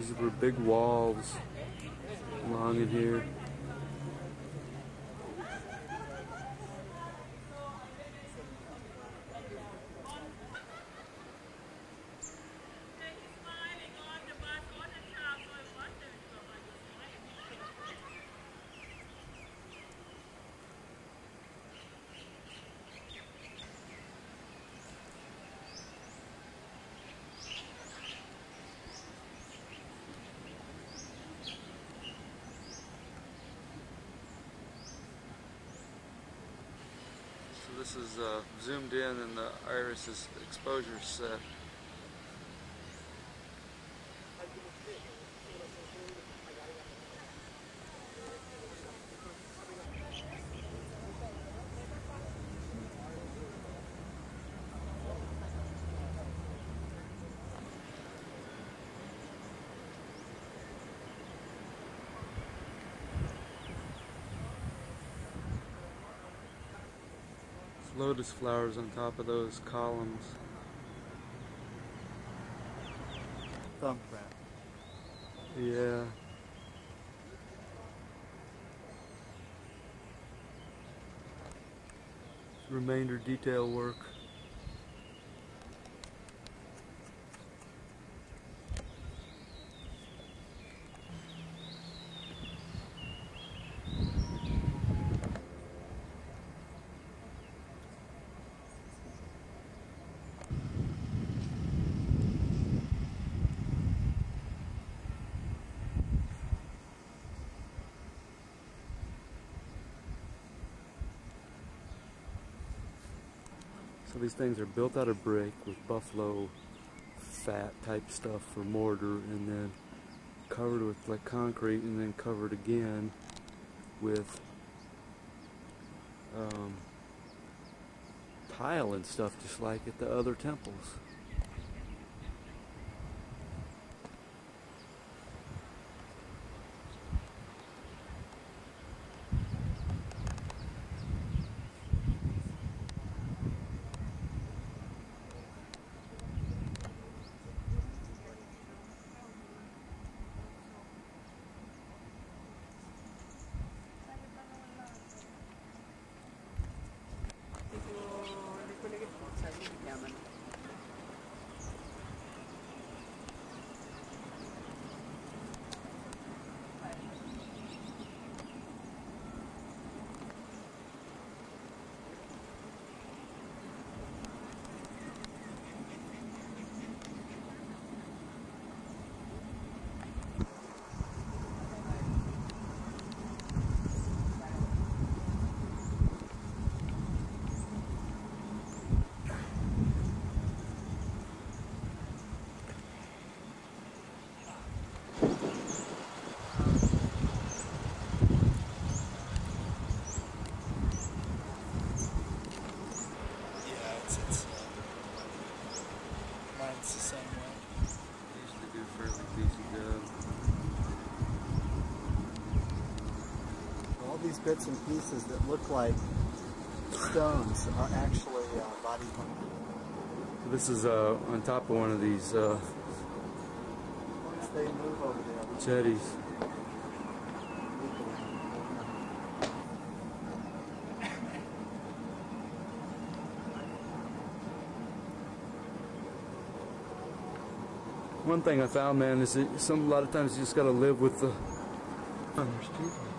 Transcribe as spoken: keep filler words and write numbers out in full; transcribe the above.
These were big walls along in here. This is uh, zoomed in and the iris's exposure set. Lotus flowers on top of those columns. Thumbprint. Yeah. Remainder detail work. So these things are built out of brick with buffalo fat type stuff for mortar, and then covered with like concrete, and then covered again with um, tile and stuff, just like at the other temples. Bits and pieces that look like stones are actually uh, body parts. This is uh, on top of one of these uh, once they move over there, jetties. One thing I found, man, is that some a lot of times you just got to live with the.